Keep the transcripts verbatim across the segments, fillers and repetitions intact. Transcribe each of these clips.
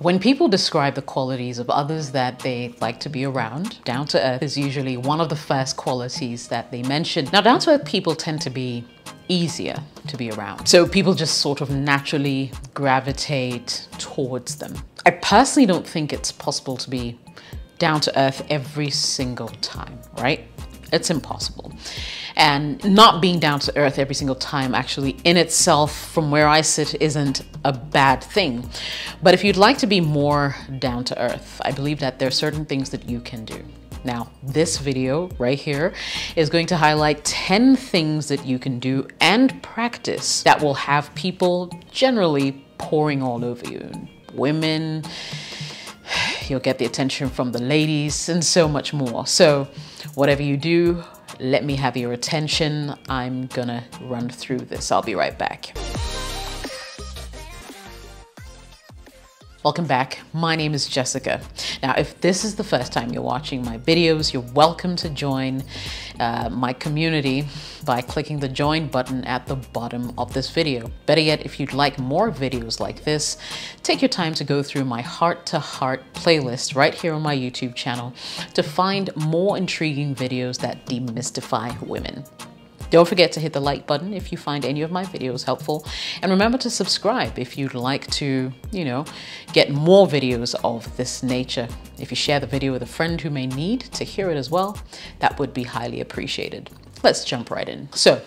When people describe the qualities of others that they like to be around, down to earth is usually one of the first qualities that they mention. Now, down to earth people tend to be easier to be around. So people just sort of naturally gravitate towards them. I personally don't think it's possible to be down to earth every single time, right? It's impossible. And not being down to earth every single time actually in itself, from where I sit, isn't a bad thing. But if you'd like to be more down to earth, I believe that there are certain things that you can do. Now, this video right here is going to highlight ten things that you can do and practice that will have people generally pouring all over you. Women, you'll get the attention from the ladies, and so much more. So whatever you do, let me have your attention. I'm gonna run through this. I'll be right back. Welcome back. My name is Jessica. Now, if this is the first time you're watching my videos, you're welcome to join uh, my community by clicking the join button at the bottom of this video. Better yet, if you'd like more videos like this, take your time to go through my heart to heart playlist right here on my YouTube channel to find more intriguing videos that demystify women. Don't forget to hit the like button if you find any of my videos helpful. And remember to subscribe if you'd like to, you know, get more videos of this nature. If you share the video with a friend who may need to hear it as well, that would be highly appreciated. Let's jump right in. So,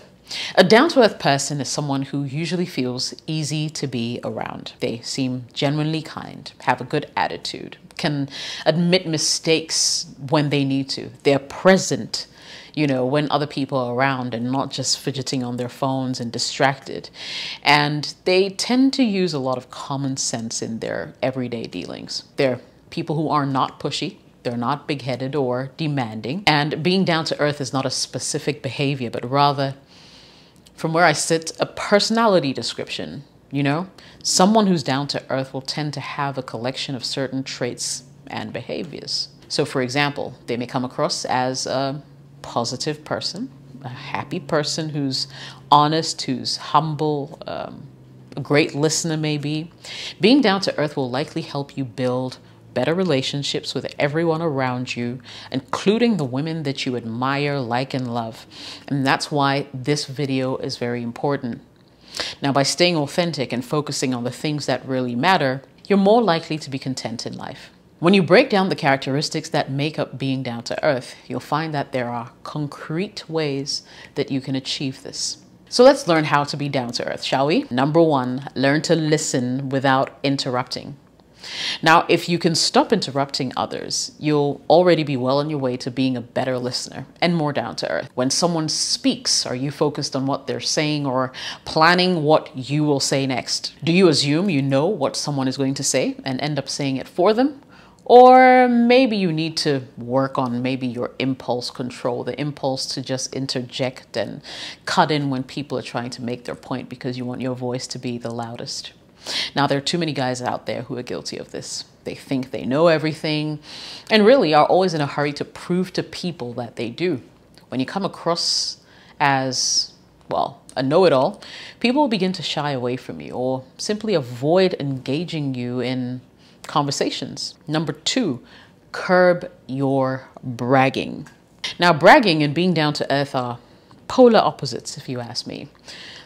a down-to-earth person is someone who usually feels easy to be around. They seem genuinely kind, have a good attitude, can admit mistakes when they need to. They're present, you know, when other people are around and not just fidgeting on their phones and distracted. And they tend to use a lot of common sense in their everyday dealings. They're people who are not pushy. They're not big-headed or demanding. And being down to earth is not a specific behavior, but rather, from where I sit, a personality description, you know? Someone who's down to earth will tend to have a collection of certain traits and behaviors. So for example, they may come across as a positive person, a happy person who's honest, who's humble, um, a great listener maybe. Being down to earth will likely help you build better relationships with everyone around you, including the women that you admire, like, and love. And that's why this video is very important. Now, by staying authentic and focusing on the things that really matter, you're more likely to be content in life. When you break down the characteristics that make up being down to earth, you'll find that there are concrete ways that you can achieve this. So let's learn how to be down to earth, shall we? Number one, learn to listen without interrupting. Now, if you can stop interrupting others, you'll already be well on your way to being a better listener and more down to earth. When someone speaks, are you focused on what they're saying or planning what you will say next? Do you assume you know what someone is going to say and end up saying it for them? Or maybe you need to work on maybe your impulse control, the impulse to just interject and cut in when people are trying to make their point because you want your voice to be the loudest. Now, there are too many guys out there who are guilty of this. They think they know everything and really are always in a hurry to prove to people that they do. When you come across as, well, a know-it-all, people will begin to shy away from you or simply avoid engaging you in conversations. Number two, curb your bragging. Now, bragging and being down to earth are polar opposites, if you ask me.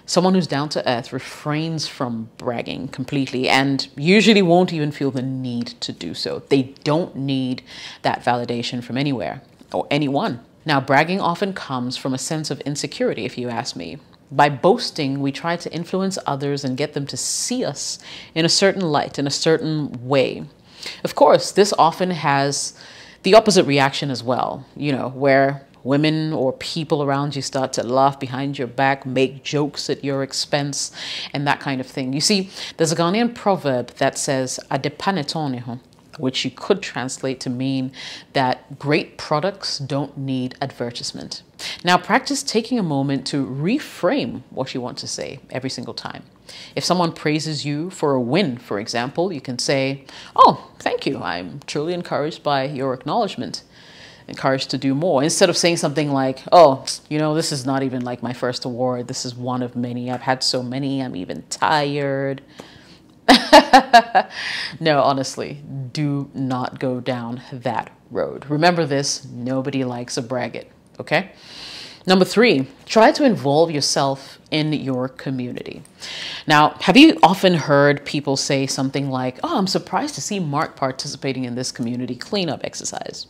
Someone who's down to earth refrains from bragging completely and usually won't even feel the need to do so. They don't need that validation from anywhere or anyone. Now, bragging often comes from a sense of insecurity, if you ask me. By boasting, we try to influence others and get them to see us in a certain light, in a certain way. Of course, this often has the opposite reaction as well, you know, where women or people around you start to laugh behind your back, make jokes at your expense, and that kind of thing. You see, there's a Ghanaian proverb that says, "adepanetoneho," which you could translate to mean that great products don't need advertisement. Now, practice taking a moment to reframe what you want to say every single time. If someone praises you for a win, for example, you can say, "Oh, thank you. I'm truly encouraged by your acknowledgement. Encouraged to do more," instead of saying something like, "Oh, you know, this is not even like my first award. This is one of many. I've had so many. I'm even tired." No, honestly, do not go down that road. Remember this, nobody likes a braggot, okay? Number three, try to involve yourself in your community. Now, have you often heard people say something like, oh, I'm surprised to see Mark participating in this community cleanup exercise?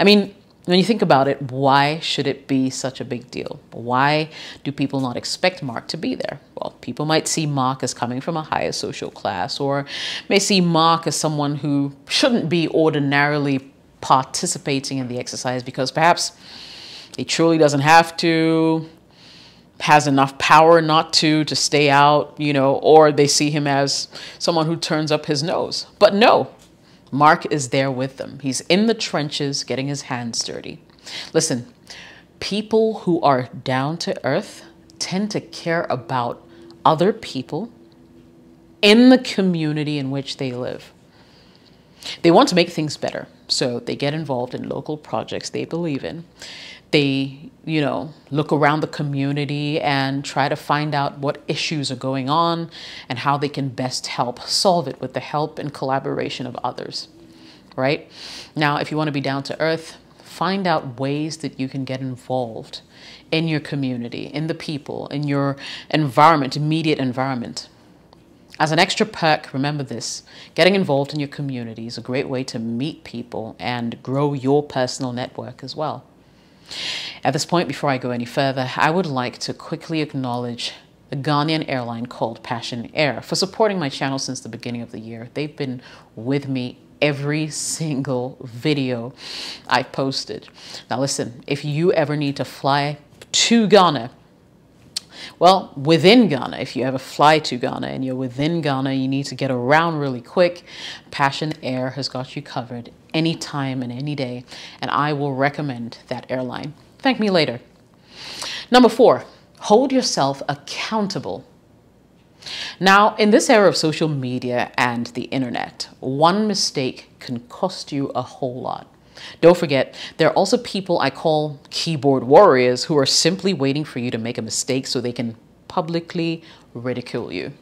I mean, when you think about it, why should it be such a big deal? Why do people not expect Mark to be there? Well, people might see Mark as coming from a higher social class, or may see Mark as someone who shouldn't be ordinarily participating in the exercise because perhaps he truly doesn't have to, has enough power not to, to stay out, you know, or they see him as someone who turns up his nose. But no. Mark is there with them. He's in the trenches getting his hands dirty. Listen, people who are down to earth tend to care about other people in the community in which they live. They want to make things better, so they get involved in local projects they believe in. They, you know, look around the community and try to find out what issues are going on and how they can best help solve it with the help and collaboration of others, right? Now, if you want to be down to earth, find out ways that you can get involved in your community, in the people, in your environment, immediate environment. As an extra perk, remember this, getting involved in your community is a great way to meet people and grow your personal network as well. At this point, before I go any further, I would like to quickly acknowledge the Ghanaian airline called Passion Air for supporting my channel since the beginning of the year. They've been with me every single video I've posted. Now listen, if you ever need to fly to Ghana, well, within Ghana, if you ever fly to Ghana and you're within Ghana, you need to get around really quick, Passion Air has got you covered any time and any day, and I will recommend that airline. Thank me later. Number four, hold yourself accountable. Now, in this era of social media and the internet, one mistake can cost you a whole lot. Don't forget, there are also people I call keyboard warriors who are simply waiting for you to make a mistake so they can publicly ridicule you.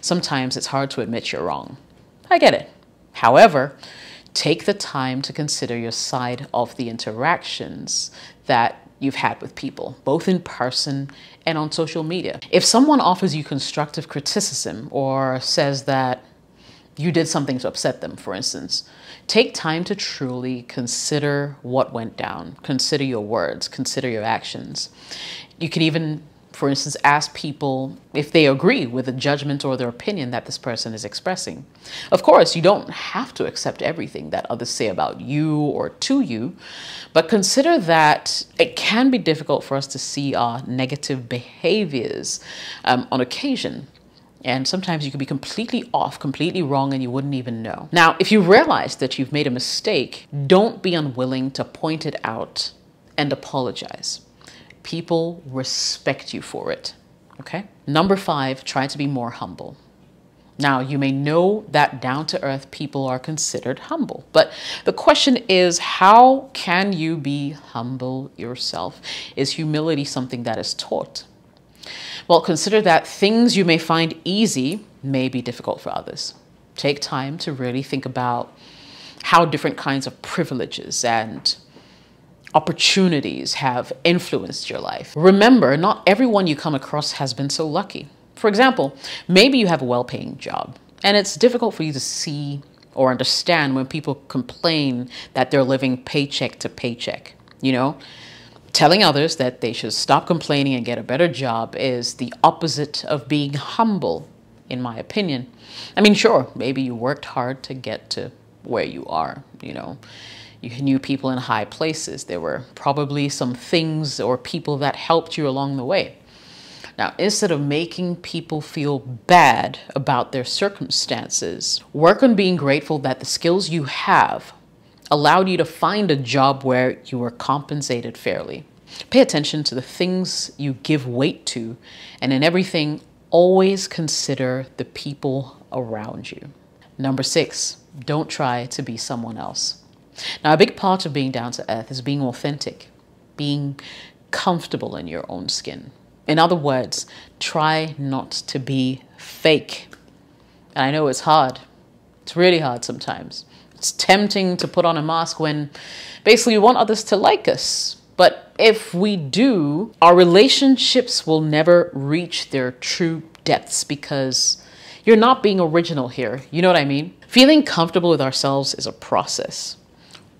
Sometimes it's hard to admit you're wrong. I get it. However, take the time to consider your side of the interactions that you've had with people, both in person and on social media. If someone offers you constructive criticism or says that you did something to upset them, for instance, take time to truly consider what went down. Consider your words, consider your actions. You can even, for instance, ask people if they agree with the judgment or their opinion that this person is expressing. Of course, you don't have to accept everything that others say about you or to you, but consider that it can be difficult for us to see our negative behaviors um, on occasion. And sometimes you can be completely off, completely wrong, and you wouldn't even know. Now, if you realize that you've made a mistake, don't be unwilling to point it out and apologize. People respect you for it, okay? Number five, try to be more humble. Now, you may know that down-to-earth people are considered humble, but the question is, how can you be humble yourself? Is humility something that is taught? Well, consider that things you may find easy may be difficult for others. Take time to really think about how different kinds of privileges and opportunities have influenced your life. Remember, not everyone you come across has been so lucky. For example, maybe you have a well-paying job, and it's difficult for you to see or understand when people complain that they're living paycheck to paycheck, you know? Telling others that they should stop complaining and get a better job is the opposite of being humble, in my opinion. I mean, sure, maybe you worked hard to get to where you are, you know. You knew people in high places. There were probably some things or people that helped you along the way. Now, instead of making people feel bad about their circumstances, work on being grateful that the skills you have allowed you to find a job where you were compensated fairly. Pay attention to the things you give weight to, and in everything, always consider the people around you. Number six, don't try to be someone else. Now, a big part of being down to earth is being authentic, being comfortable in your own skin. In other words, try not to be fake. And I know it's hard. It's really hard sometimes. It's tempting to put on a mask when basically we want others to like us. But if we do, our relationships will never reach their true depths because you're not being original here. You know what I mean? Feeling comfortable with ourselves is a process.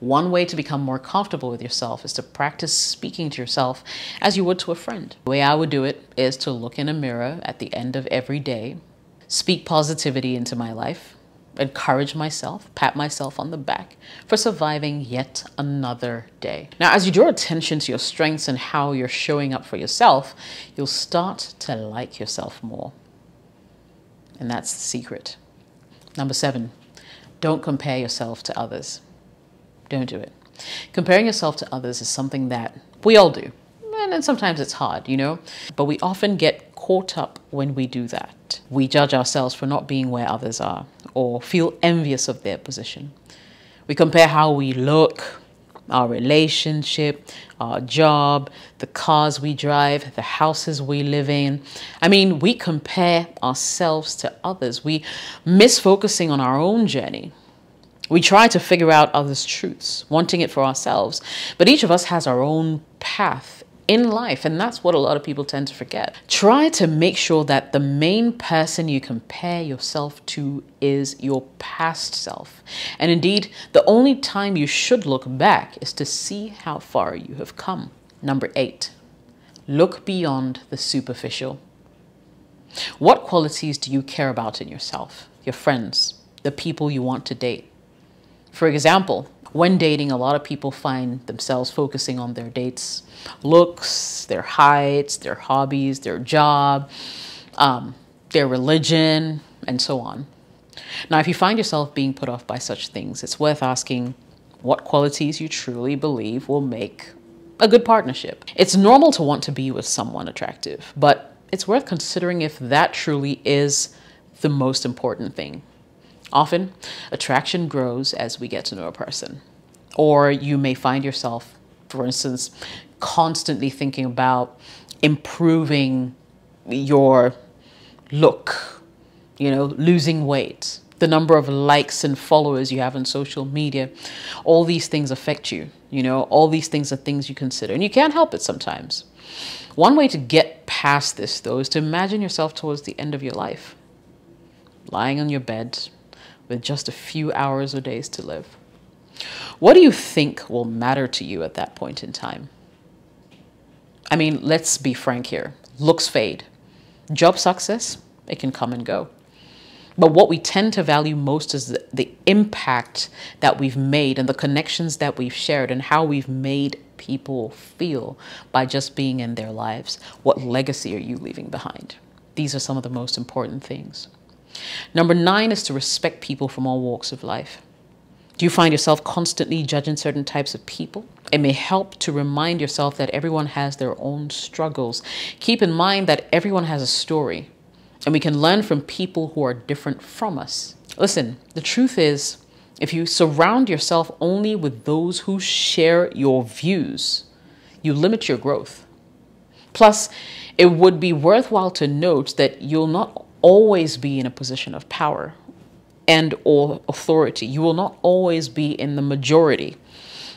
One way to become more comfortable with yourself is to practice speaking to yourself as you would to a friend. The way I would do it is to look in a mirror at the end of every day, speak positivity into my life, encourage myself, pat myself on the back for surviving yet another day. Now, as you draw attention to your strengths and how you're showing up for yourself, you'll start to like yourself more. And that's the secret. Number seven, don't compare yourself to others. Don't do it. Comparing yourself to others is something that we all do. And then sometimes it's hard, you know, but we often get caught up when we do that. We judge ourselves for not being where others are or feel envious of their position. We compare how we look, our relationship, our job, the cars we drive, the houses we live in. I mean, we compare ourselves to others. We miss focusing on our own journey. We try to figure out others' truths, wanting it for ourselves. But each of us has our own path in life, and that's what a lot of people tend to forget. Try to make sure that the main person you compare yourself to is your past self. And indeed, the only time you should look back is to see how far you have come. Number eight, look beyond the superficial. What qualities do you care about in yourself, your friends, the people you want to date? For example, when dating, a lot of people find themselves focusing on their dates' looks, their heights, their hobbies, their job, um, their religion, and so on. Now, if you find yourself being put off by such things, it's worth asking what qualities you truly believe will make a good partnership. It's normal to want to be with someone attractive, but it's worth considering if that truly is the most important thing. Often, attraction grows as we get to know a person. Or you may find yourself, for instance, constantly thinking about improving your look, you know, losing weight, the number of likes and followers you have on social media. All these things affect you, you know, all these things are things you consider, and you can't help it sometimes. One way to get past this, though, is to imagine yourself towards the end of your life, lying on your bed, with just a few hours or days to live. What do you think will matter to you at that point in time? I mean, let's be frank here. Looks fade. Job success, it can come and go. But what we tend to value most is the, the impact that we've made and the connections that we've shared and how we've made people feel by just being in their lives. What legacy are you leaving behind? These are some of the most important things. Number nine is to respect people from all walks of life. Do you find yourself constantly judging certain types of people? It may help to remind yourself that everyone has their own struggles. Keep in mind that everyone has a story, and we can learn from people who are different from us. Listen, the truth is, if you surround yourself only with those who share your views, you limit your growth. Plus, it would be worthwhile to note that you'll not always be in a position of power and or authority. You will not always be in the majority.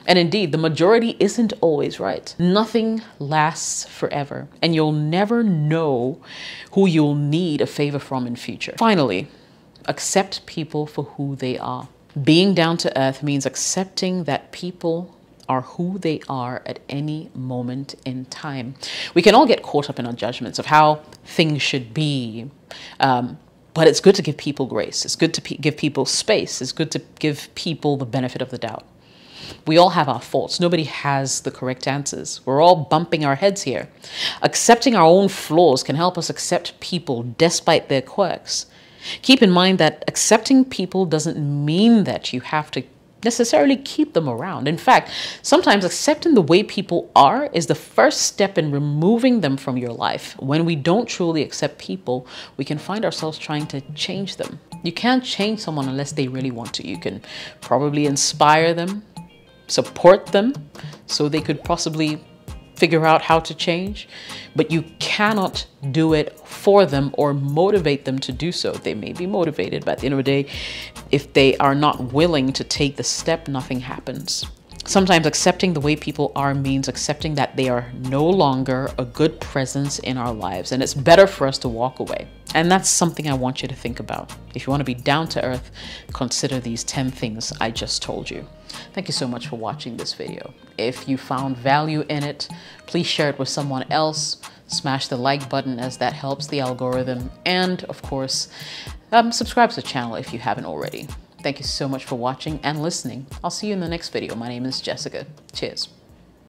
And indeed, the majority isn't always right. Nothing lasts forever, and you'll never know who you'll need a favor from in future. Finally, accept people for who they are. Being down to earth means accepting that people are who they are at any moment in time. We can all get caught up in our judgments of how things should be, um, but it's good to give people grace. It's good to pe give people space. It's good to give people the benefit of the doubt. We all have our faults. Nobody has the correct answers. We're all bumping our heads here. Accepting our own flaws can help us accept people despite their quirks. Keep in mind that accepting people doesn't mean that you have to necessarily keep them around. In fact, sometimes accepting the way people are is the first step in removing them from your life. When we don't truly accept people, we can find ourselves trying to change them. You can't change someone unless they really want to. You can probably inspire them, support them, so they could possibly figure out how to change, but you cannot do it for them or motivate them to do so. They may be motivated, but at the end of the day, if they are not willing to take the step, nothing happens. Sometimes accepting the way people are means accepting that they are no longer a good presence in our lives, and it's better for us to walk away. And that's something I want you to think about. If you want to be down to earth, consider these ten things I just told you. Thank you so much for watching this video. If you found value in it, please share it with someone else. Smash the like button, as that helps the algorithm. And of course, um, subscribe to the channel if you haven't already. Thank you so much for watching and listening. I'll see you in the next video. My name is Jessica. Cheers.